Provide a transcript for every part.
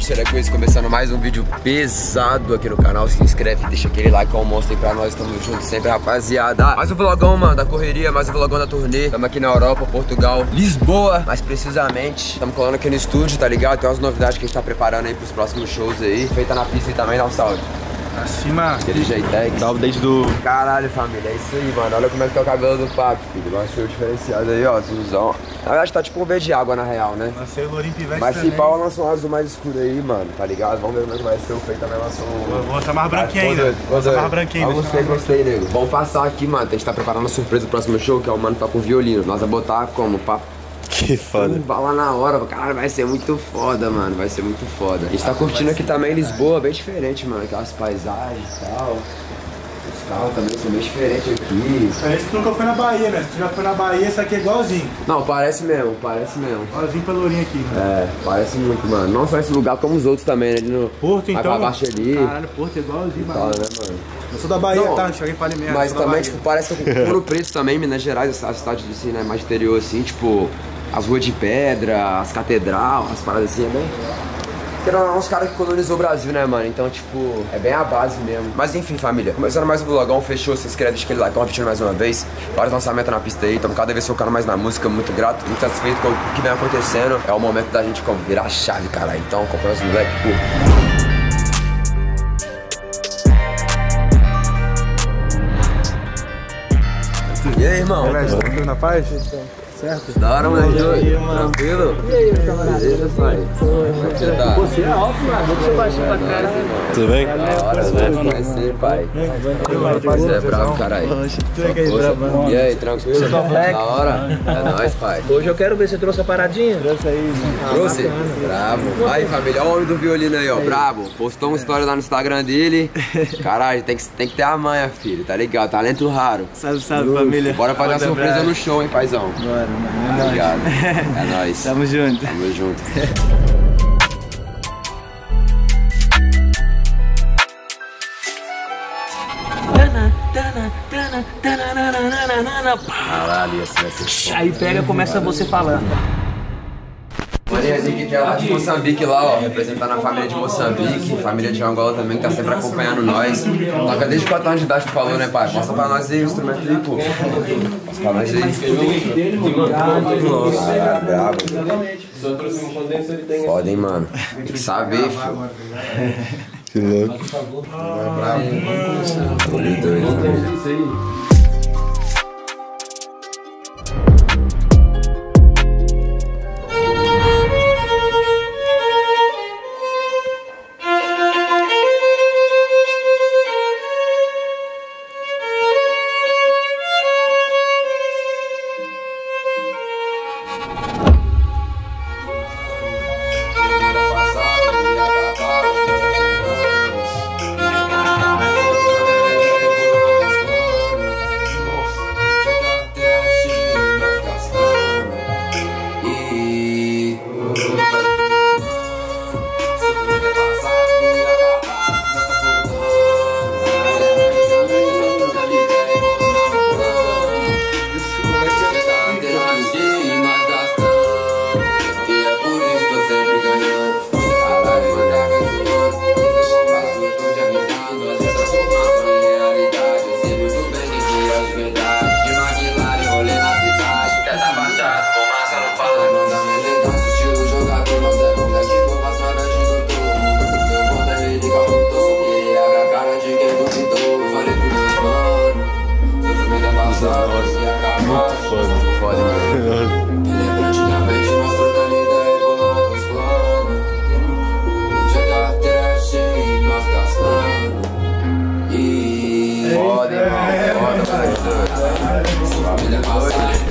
terceira coisa, começando mais um vídeo pesado aqui no canal. Se inscreve, deixa aquele like, almoço aí pra nós. Tamo junto sempre, rapaziada. Mais um vlogão, mano, da correria, mais um vlogão da turnê. Tamo aqui na Europa, Portugal, Lisboa, mais precisamente. Tamo colando aqui no estúdio, tá ligado? Tem umas novidades que a gente tá preparando aí pros próximos shows aí. Feita na pista aí também, dá um salve. Acima. Aquele jeitec. Salve o dente do... Caralho, família, é isso aí, mano. Olha como é que tá o cabelo do papo, filho. Nasceu diferenciado aí, ó, azulzão. Na verdade tá tipo um verde de água, na real, né? Nasceu o Lourinho Pivete. Mas se pau lança um azul mais escuro aí, mano, tá ligado? Vamos ver como é que vai ser o feito também, lançou um... Vou botar mais branquinho ainda. Vou botar mais branquinho ainda. Gostei, gostei, nego. Vamos passar aqui, mano. A gente tá preparando uma surpresa pro próximo show, que é o mano tá com violino. Nós vamos botar como, papo? Que foda. Bala na hora, cara, vai ser muito foda, mano. Vai ser muito foda. A gente tá curtindo aqui também Lisboa, bem diferente, mano. Aquelas paisagens e tal. Os carros também são bem diferentes aqui. Parece que nunca foi na Bahia, né? Se tu já foi na Bahia, isso aqui é igualzinho. Não, parece mesmo, parece mesmo. Igualzinho pra Lourinho aqui, né? É, parece muito, mano. Não só esse lugar, como os outros também, né? Ali no Porto, então. Abaixo ali. Caralho, Porto é igualzinho, mano. Né, mano? Eu sou da Bahia, não, tá? Não cheguei falei mesmo. Mas também, tipo, parece que o Ouro Preto também, Minas Gerais, a cidade assim, né? Mais interior assim, tipo. As ruas de pedra, as catedral, as paradas assim, é bem... Porque não, uns caras que colonizou o Brasil, né, mano? Então, tipo, é bem a base mesmo. Mas enfim, família, começando mais um vlogão, fechou. Se inscreve, deixa aquele like, repetindo mais uma vez. Vários lançamentos na pista aí, estamos cada vez focando mais na música. Muito grato, muito satisfeito com o que vem acontecendo. É o momento da gente virar a chave, cara. Então, acompanha os moleques, pô. E aí, irmão? Beleza, tá tudo na paz? Certo? Da hora, mano. Tranquilo? E aí, camarada? Beleza, pai? Você é óbvio, mano. Deixa eu baixar pra cara. Tudo bem? Da hora, mano. Vai ser, pai. Você é bravo, caralho. E aí, tranquilo? Da hora? É nóis, pai. Hoje eu quero ver se você trouxe a paradinha. Trouxe aí, mano. Trouxe? Bravo. Aí, família, olha o homem do violino aí, ó. Bravo. Postou uma história lá no Instagram dele. Caralho, tem que ter a manha, filho. Tá legal, talento raro. Salve, salve, família. Bora fazer uma surpresa no show, hein, paizão? Bora, mano. Obrigado. É nóis. Tamo junto. Tamo junto. Caralho, essa vai ser. Aí pega e começa você falando. Que é lá de Moçambique, lá, ó, representando a família de Moçambique, família de Angola também, que tá sempre acompanhando nós. Toca desde 4 anos de idade, tu falou, né, pai? Mostra pra nós aí o instrumento aí, pô. Mostra pra nós aí. Nossa, cara, brabo. Foda, hein, mano. Tem que saber, filho. Que louco. Tô muito doido.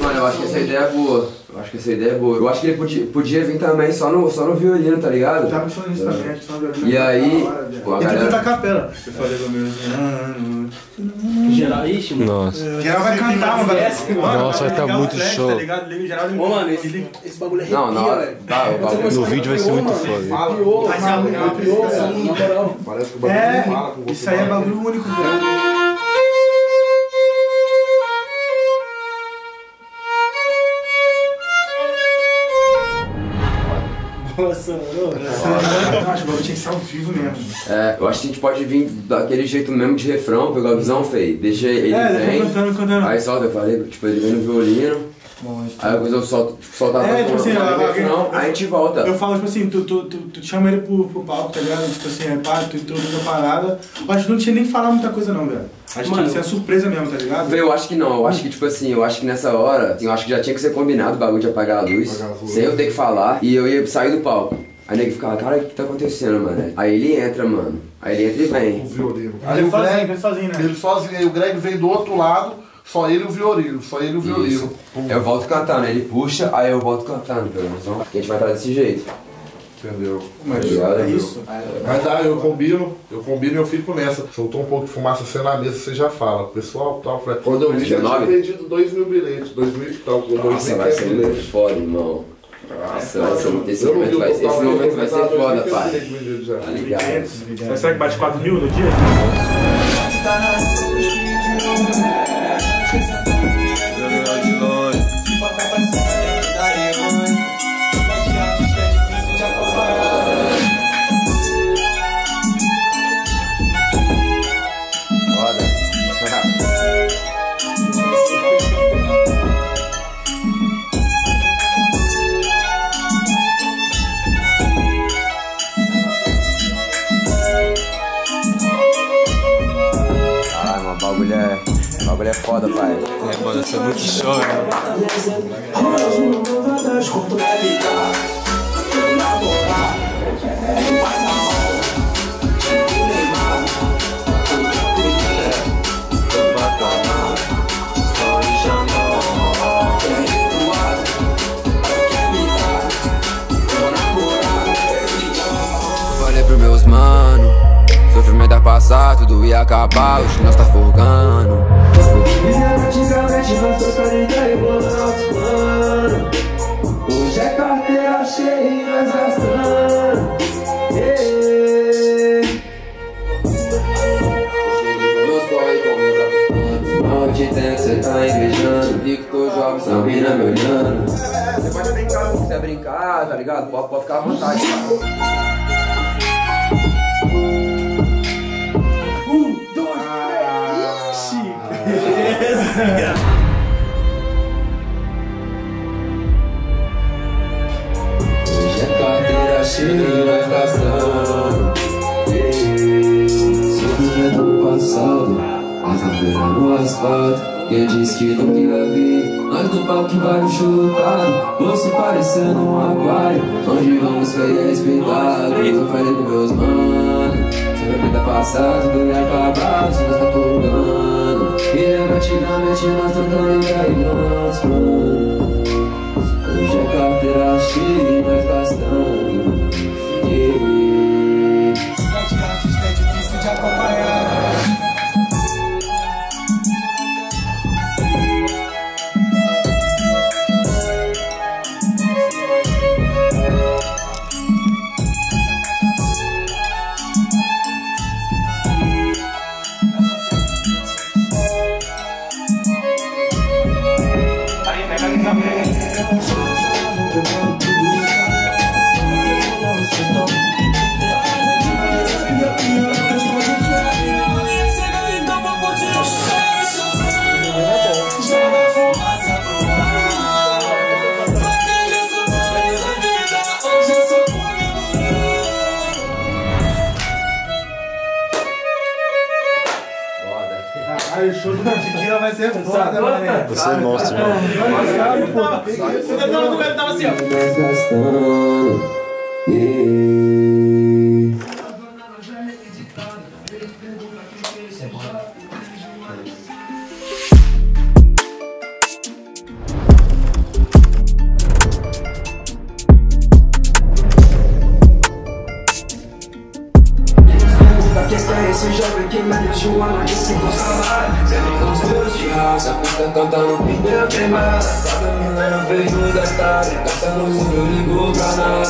Mano, eu acho que essa ideia é boa. Eu acho que essa ideia é boa. Eu acho que ele podia vir também só no violino, tá ligado? Tá puxando isso pra frente, só no violino. E aí, tipo, a galera... Ele canta a capela. Você falei do meu... Geral, ixi, mano. Nossa. Geral vai cantar, mano. Nossa, vai tá muito show. Ô, mano, esse bagulho é arrepia, velho. Não, não. No vídeo vai ser muito foda. Vai ser arrepiou. Parece que o bagulho não fala com você. Isso aí é bagulho único, velho. Não, acho que tinha que ser ao vivo mesmo. É, eu acho que a gente pode vir daquele jeito mesmo de refrão, pegar a visão, feio. Deixa ele vem, cantando. Aí solta, eu falei, tipo, ele vem no violino. Bom, aí depois eu solto, tipo, soltava a tipo assim, aí a gente volta. Eu falo, tipo assim, tu chama ele pro palco, tá ligado? Tipo assim, repara, tu introduz a parada. Eu acho que não tinha nem que falar muita coisa não, velho. Acho que isso é surpresa mesmo, tá ligado? Eu acho que não, eu acho que tipo assim, eu acho que nessa hora, assim, eu acho que já tinha que ser combinado o bagulho de apagar a luz, sem eu ter que falar, e eu ia sair do palco. Aí o nego ficava, cara, o que tá acontecendo, mano? Aí ele entra, mano. Aí ele entra e vem. O violino. Aí ele sozinho, né? Ele sozinho, aí o Greg veio do outro lado. Só ele e o violino, só ele e o violino. Eu volto cantando, ele puxa, aí eu volto cantando, pelo menos. A gente vai estar desse jeito. Entendeu? Mas é isso. Mas dá, eu combino e eu fico nessa. Soltou um pouco de fumaça, você na mesa, você já fala. Pessoal, tal, falei, quando eu vi, já tinha vendido 2.000 bilhetes, 2.000 e tal. Nossa, vai ser muito foda, irmão. Nossa, esse momento vai ser foda, pai. Tá ligado? Você será que bate 4.000 no dia? É foda, pai. É, mano, você é muito choro. Falei pros meus mano, sofrimento a passar, tudo ia acabar, hoje nós tá folgando. Antigamente lançou pra ninguém, bolando mano. Hoje é carteira cheia e nós gastando. Não te entendo que cê tá invejando. Vi que tô jovem, só mina me olhando. Você pode brincar, se quiser brincar, tá ligado? Pode ficar à vontade, cara. Hoje é carteira cheia e nós gastando. Sofrimento do passado, a caveira no asfalto. Quem diz que nunca ia vir, nós no palco vai chutado. Vou se parecendo um aquário, onde vamos ser respeitados. Eu falei dos meus manos, sempre tá passado, tudo é acabado, se nós tá folgando. E antigamente nós tentando ligar e nós vamos. Hoje é carteira cheia e nós gastando. Cidade de artista é difícil de acompanhar. Você é monstro, mano. Você tava assim, esse jovem que merece um ano de 5 salários. Sempre com os meus de raça, custa cantando pinta queimada. Cada menina veio me gastar, gastando o meu ligou pra nada.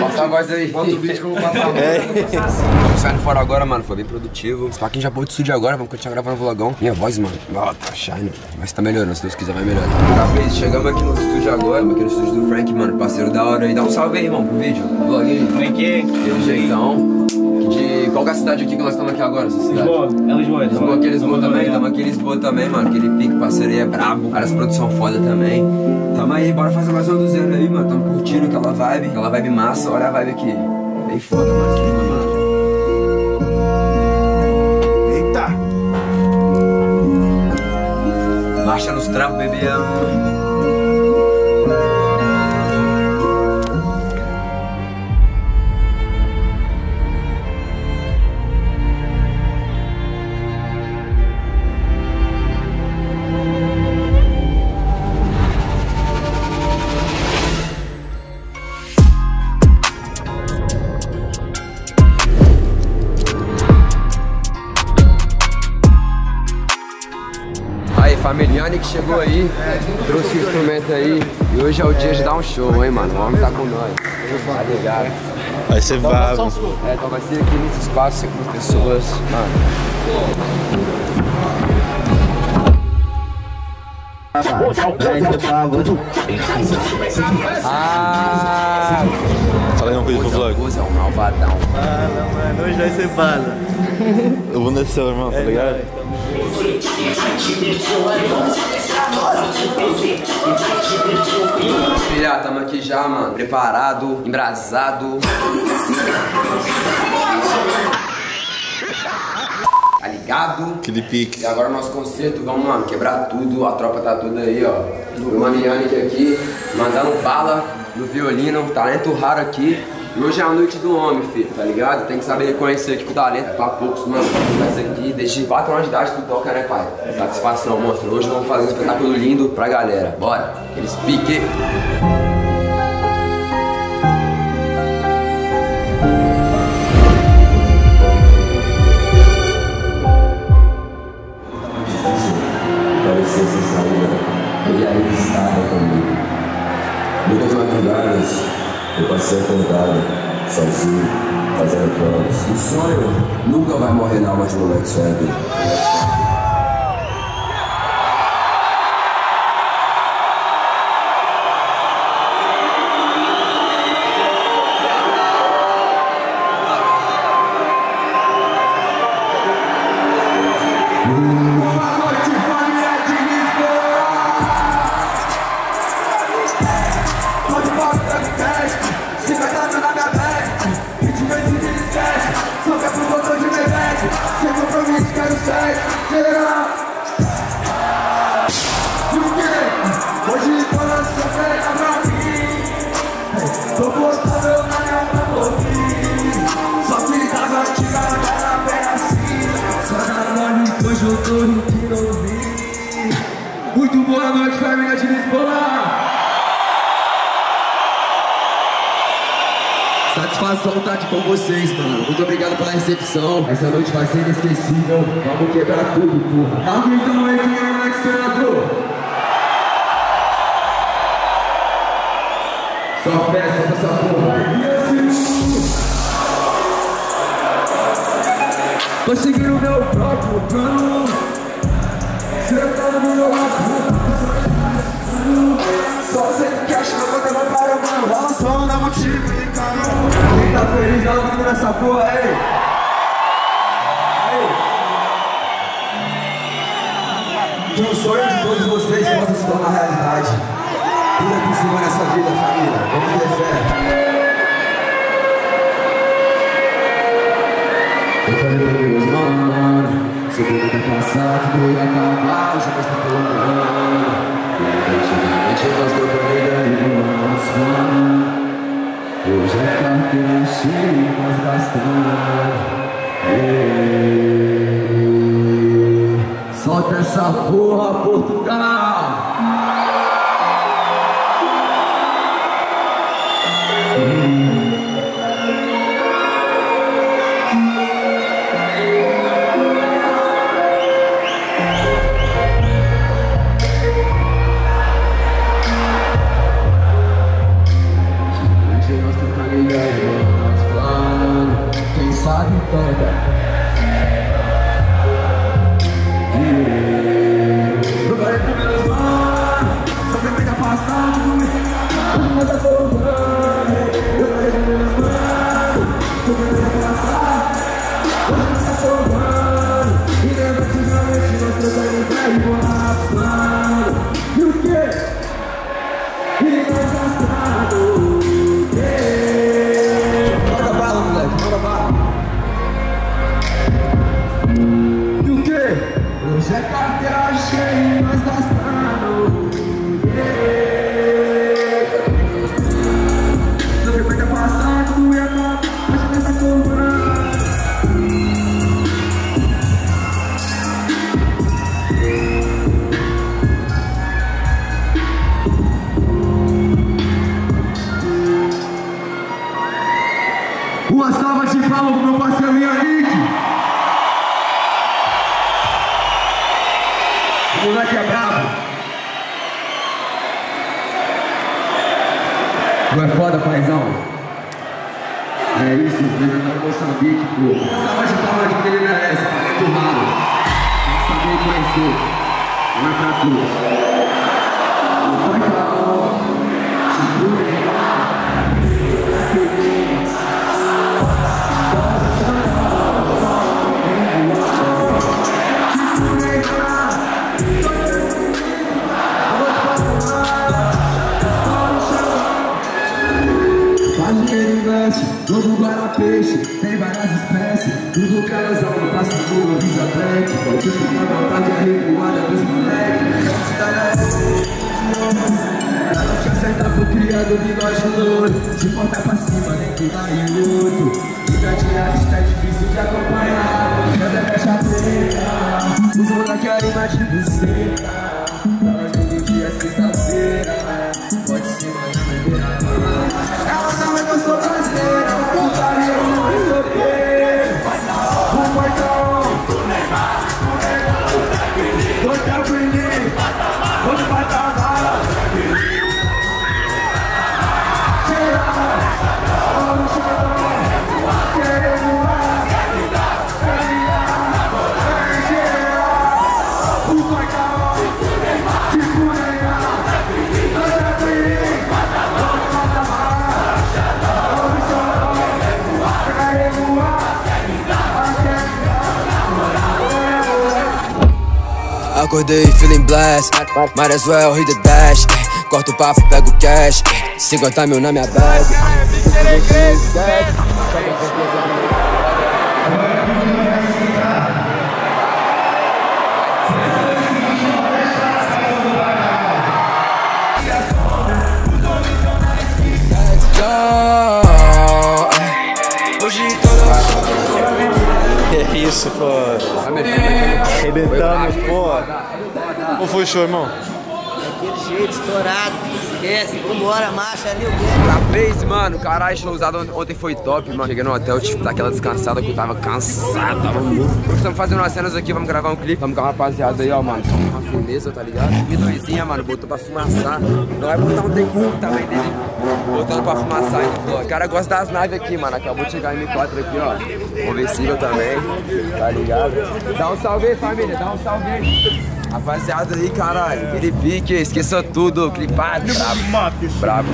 Passa a voz aí. Bota o vídeo que eu vou passar. Estamos saindo fora agora, mano. Foi bem produtivo. Esse paquinho já pôde estúdio agora. Vamos continuar gravando o vlogão. Minha voz, mano. Ó, tá shine. Mas tá melhorando. Se Deus quiser, vai melhorar. Rapaz, chegamos aqui no estúdio agora. Aqui no estúdio do Frank, mano. Parceiro da hora aí. Dá um salve aí, irmão, pro vídeo. Vlog aí. Frank. Aquele jeitão. De qual que é a cidade aqui que nós estamos aqui agora? Lisboa. É Lisboa. Lisboa, aqui é Lisboa também. Tamo aqui em Lisboa também, mano. Aquele pique parceiro aí é brabo. Cara, as produções foda também. Tamo aí, bora fazer mais uma do zero aí, mano. Tamo curtindo aquela vibe massa. Olha a vibe aqui. Bem foda, mano. Eita! Marcha nos trampos, bebê. Mamy Yannick chegou aí, trouxe o instrumento aí e hoje é o dia de dar um show, hein, mano? O homem tá com nós. Tá ligado? Vai ser vago. É, então vai ser aqui nesse espaço com as pessoas, mano. Ah! Fala aí uma coisa pro vlog. É um malvadão. Ah, não, mano, hoje vai ser bala. Eu vou nesse seu irmão, tá ligado? Filha, tamo aqui já, mano. Preparado, embrasado. Tá ligado? Aquele pique. E agora o nosso concerto, vamos, mano, quebrar tudo. A tropa tá toda aí, ó. O Mamy Yannick aqui, mandando bala no violino. Talento raro aqui. E hoje é a noite do homem, filho, tá ligado? Tem que saber reconhecer aqui que o talento é pra poucos, mano. Mas aqui, desde 4 anos de idade, tu toca, né, pai? Satisfação, monstro. Hoje vamos fazer um espetáculo lindo pra galera. Bora, eles piquem. Parecia sem saída, ele ainda estava comigo. Muitas madrugadas. Eu passei acordado, sozinho, fazendo planos. O sonho nunca vai morrer na alma de um Alex Webb. Muito boa noite, família de Lisboa! Satisfação estar aqui com vocês, mano. Muito obrigado pela recepção. Essa noite vai ser inesquecível. Vamos quebrar tudo, porra. Tá gritando aí quem é o Alex Webb? Só festa pra essa porra. Vou seguir o meu próprio plano. Sentado no meu lado. Só sem cash, não vou derrubar o meu lado. Só anda multiplicando. Quem tá feliz, dá um nessa porra, ei. Que o sonho de todos vocês possa se tornar realidade. Tudo é possível nessa vida, família. Vamos ter fé. Eu falei pra Deus, mano, se eu vou ter passado, vou acabar, já posso estar falando, mano. Antigamente eu gosto da vida e do nosso mano. Hoje é carteira cheia, mas gastando. Solta essa porra, Portugal! Tá Uma salva de palmas pro meu parceiro Yannick. O moleque é brabo. Não é foda, paizão? É isso, veio pra Moçambique, pô. Uma salva de palmas que ele merece, tá muito raro. Tem que saber conhecer. Não é pra todos. Não vai pra lá, todo guarda peixe, tem várias espécies. Tudo que elas alcançam por visa track. O que tem na vontade é recuada dos moleques. Elas que acertam pro criado de nós de louro. De porta pra cima, nem que dá em luto. Fica de artista, é difícil de acompanhar. Mas é caixa preta. Os moleques ainda de buceta. Pra nós todo dia é sexta-feira. Pode ser uma primeira mão. Ela não é gostosa. Acordei feeling blessed, might as well hit the dash. Corto o papo, pego o cash, 50 mil na minha bag. Que isso, pô. Arrebentamos, porra. Como foi o show, irmão? Daquele jeito, estourado, esquece, vambora, marcha, New Game. Rapaz, mano, caralho, showzado ontem foi top, mano. Cheguei no hotel, tipo, daquela descansada que eu tava cansado, tava muito. Estamos fazendo umas cenas aqui, vamos gravar um clipe. Vamos com a rapaziada aí, ó, mano. Uma firmeza, tá ligado? Midorizinha, mano, botou pra fumaçar. Não vai botar um tecudo também dele. Botando pra fumaçar ainda, pô. O cara gosta das naves aqui, mano. Acabou de chegar M4 aqui, ó. Conversível também, tá ligado? Dá um salve aí, família, dá um salve aí. Rapaziada aí, caralho. Aquele pique, esqueça tudo. Clipado, brabo. Brabo.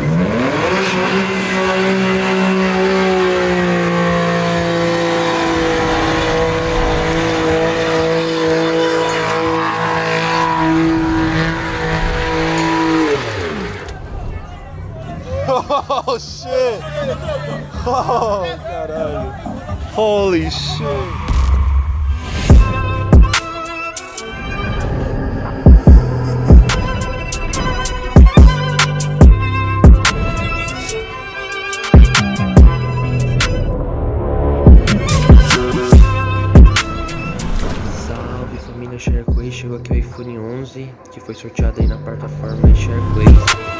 Oh shit! Oh, caralho! Holy shit! Salve família Shareplay, chegou aqui o iPhone 11 que foi sorteado aí na plataforma Shareplay.